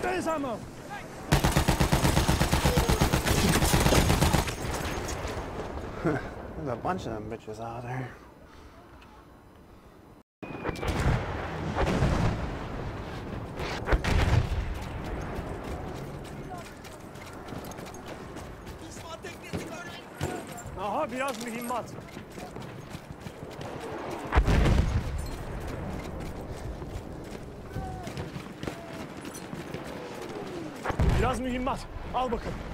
There's ammo! There's a bunch of them bitches out there. Aha biraz mühimmat. Biraz mühimmat. Al bakalım.